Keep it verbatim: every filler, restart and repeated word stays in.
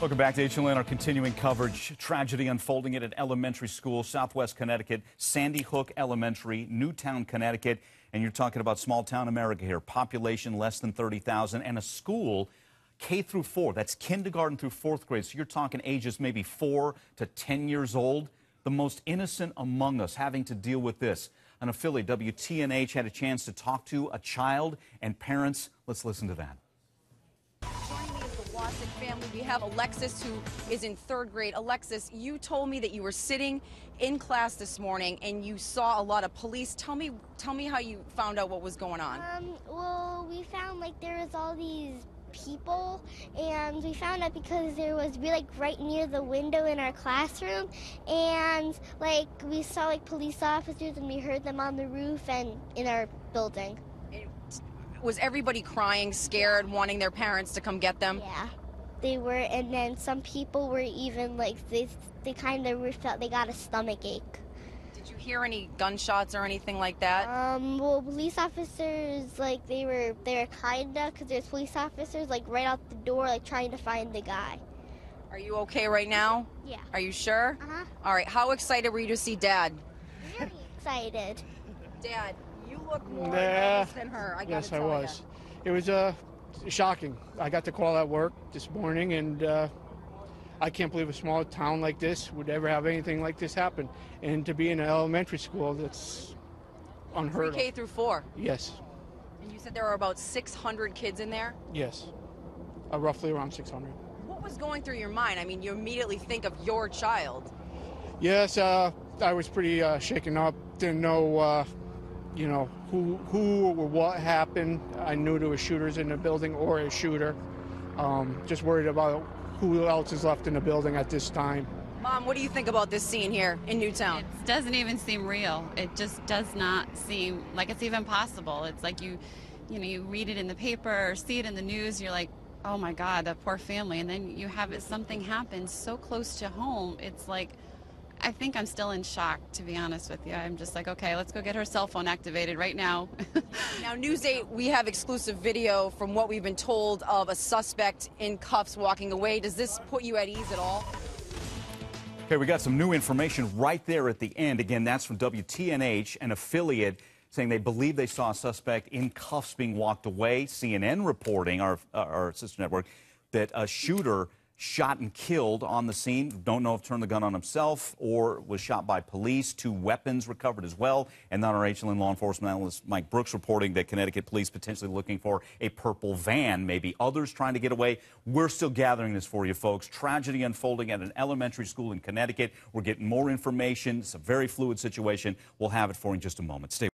Welcome back to H L N, our continuing coverage. Tragedy unfolding at an elementary school, southwest Connecticut, Sandy Hook Elementary, Newtown, Connecticut. And you're talking about small-town America here, population less than thirty thousand, and a school K through four. That's kindergarten through fourth grade, so you're talking ages maybe four to ten years old. The most innocent among us having to deal with this. An affiliate, W T N H, had a chance to talk to a child and parents. Let's listen to that. Family. We have Alexis, who is in third grade. Alexis, you told me that you were sitting in class this morning and you saw a lot of police. Tell me, tell me how you found out what was going on. Um, well, we found like there was all these people, and we found out because there was we like right near the window in our classroom, and like we saw like police officers and we heard them on the roof and in our building. Was everybody crying, scared, wanting their parents to come get them? Yeah, they were, and then some people were even like, they, they kind of felt they got a stomach ache. Did you hear any gunshots or anything like that? Um, well, police officers, like, they were, they were kind of, because there's police officers, like, right out the door, like, trying to find the guy. Are you okay right now? Yeah. Are you sure? Uh-huh. All right, how excited were you to see Dad? Very excited. Dad. You look more nervous than her. I yes, I was. You. It was uh, shocking. I got the call at work this morning, and uh, I can't believe a small town like this would ever have anything like this happen. And to be in an elementary school, that's unheard of. pre K through four. Yes. And you said there were about six hundred kids in there? Yes, uh, roughly around six hundred. What was going through your mind? I mean, you immediately think of your child. Yes, uh, I was pretty uh, shaken up. Didn't know. Uh, You know, who, who or what happened. I knew there were shooters in the building or a shooter. Um, just worried about who else is left in the building at this time. Mom, what do you think about this scene here in Newtown? It doesn't even seem real. It just does not seem like it's even possible. It's like you, you know, you read it in the paper or see it in the news, you're like, oh my God, that poor family. And then you have it, something happen so close to home. It's like, I think I'm still in shock, to be honest with you. I'm just like, okay, let's go get her cell phone activated right now. Now, News eight, we have exclusive video from what we've been told of a suspect in cuffs walking away. Does this put you at ease at all? Okay, we got some new information right there at the end. Again, that's from W T N H, an affiliate, saying they believe they saw a suspect in cuffs being walked away. C N N reporting, our, uh, our sister network, that a shooter shot and killed on the scene. Don't know if turned the gun on himself or was shot by police. Two weapons recovered as well. And then our H L N law enforcement analyst Mike Brooks reporting that Connecticut police potentially looking for a purple van, maybe others trying to get away. We're still gathering this for you, folks. Tragedy unfolding at an elementary school in Connecticut. We're getting more information. It's a very fluid situation. We'll have it for you in just a moment. Stay